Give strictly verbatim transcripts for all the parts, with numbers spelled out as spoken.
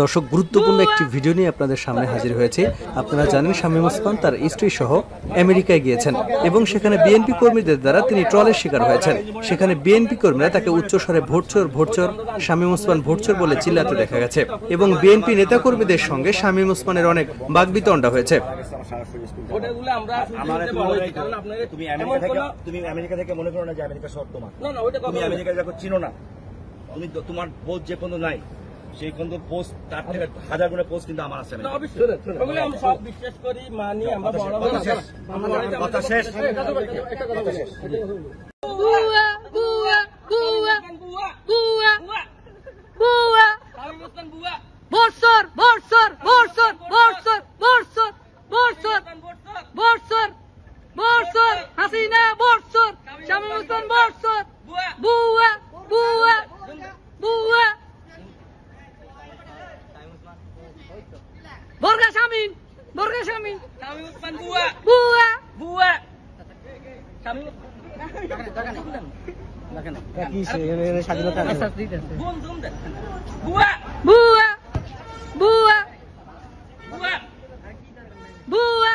দর্শক গুরুত্বপূর্ণ একটি ভিডিও নিয়ে আপনাদের সামনে হাজির হয়েছে। আপনারা জানেন শামীম ওসমান তার স্ত্রী সহ আমেরিকায় গিয়েছেন এবং সেখানে বিএনপি কর্মীদের দ্বারা তিনি ট্রলের শিকার হয়েছেন। সেখানে বিএনপি কর্মীরা তাকে উচ্চস্বরে ভোটচোর ভোটচোর শামীম ওসমান ভোটচোর বলে চিল্লাতে দেখা গেছে এবং বিএনপি নেতা কর্মীদের সঙ্গে শামীম ওসমানের অনেক বাগবিতণ্ডা হয়েছে। তোমার ভোট যে কোনো নাই সেই কোন পোস্ট তার থেকে হাজার গুণে পোস্ট কিন্তু আমার আছে। আমি সব বিশ্বাস করি, মানি, আমরা বড় বড় কথা শেষ। বুয়া বুয়া বুয়া বুয়া বুয়া শামীম ওসমান বুয়া বর্ষর বর্ষর বর্ষর বর্ষর বর্ষর বর্ষর বর্ষর বর্ষর হাসিনা বর্ষর শামীম ওসমান বর্ষর বুয়া বুয়া বুয়া Borga Shamim, Borga Shamim, Shamim Osman Bua, Bua, Bua, Shamim. Bua, Bua, Bua, Bua, Bua.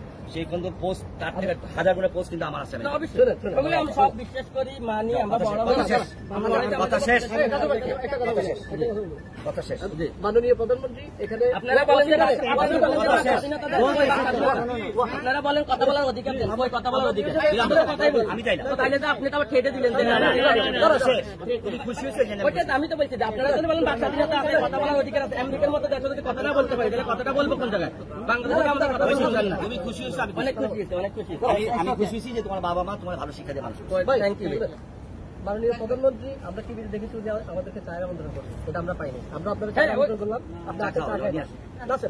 সেই কোন পোস্ট তার থেকে হাজার গুণে পোস্ট কিন্তু আমার আছে। আমি সব বিশ্বাস করি, মানি, আমরা বড় বড় কথা শেষ। কথা শেষ। মাননীয় প্রধানমন্ত্রী এখানে আপনারা বলেন যে আপনারা বলেন কথা বলার অধিকার নেই, ওই কথা বলার অধিকার আমি চাই না। তাহলে তো আপনি তো আবার ঠেটে দিলেন যে তুমি খুশি হয়েছে, আমি তো বলছি যে আপনারা যদি বলেন বাক স্বাধীনতা আছে, কথা বলার অধিকার আছে, আমেরিকার মতো দেশে যদি কথা না বলতে পারি তাহলে কথাটা বলবো কোন জায়গায়? বাংলাদেশে আমরা কথা বলতে পারি না। তুমি খুশি হয়েছে? আমি অনেক খুশি হয়েছি, অনেক খুশি হয়েছি। আমি খুশি হয়েছি যে তোমার বাবা মা তোমার ভালো শিক্ষা দিয়ে মানুষ। থ্যাংক ইউ মাননীয় প্রধানমন্ত্রী। আমরা টিভিতে দেখেছি যে আমাদেরকে চায়ের আমন্ত্রণ করছে, সেটা আমরা পাইনি। আমরা আপনাদের চায়ের আমন্ত্রণ করলাম, আপনারা আসেন। মাননীয়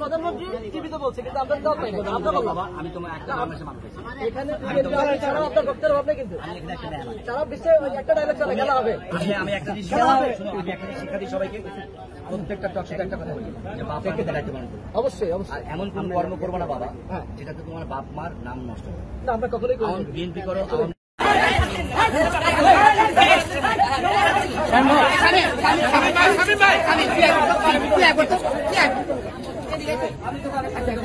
প্রধানমন্ত্রী টিভিতে বলছে কিন্তু আপনার দল পাইনি, আমরা বললাম আমি তোমার একটা মানুষের মানুষ এখানে ছাড়া আপনার বক্তব্য হবে কিন্তু সারা বিশ্বে একটা ডায়লগ চলে গেল হবে। আমি একটা শিক্ষা দিই সবাইকে, প্রত্যেকটা টকশিতে একটা কথা বলি যে বাপকে দেখাতে পারবো, অবশ্যই অবশ্যই এমন কোন কর্ম করবো না বাবা যেটাতে তোমার বাপ মার নাম নষ্ট হবে। আমরা কখনোই বিএনপি করো আমাদের নেতারা এরকম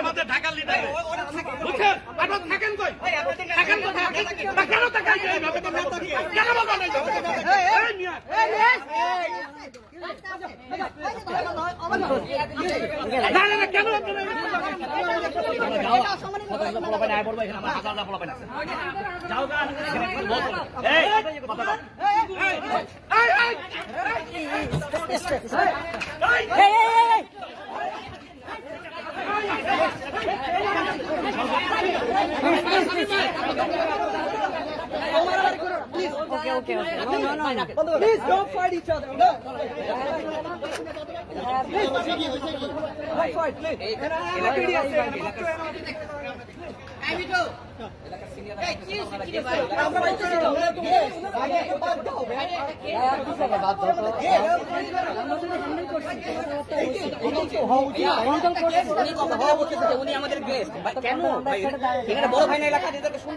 আমাদের ঢাকার লিডার বুঝছেন আপনার থাকেন কই থাকেন কথা কেন থাকেন কেন বলা নাই কেন Please don't fight each other. Don't fight, please. কেন বড় ভাই না এলাকা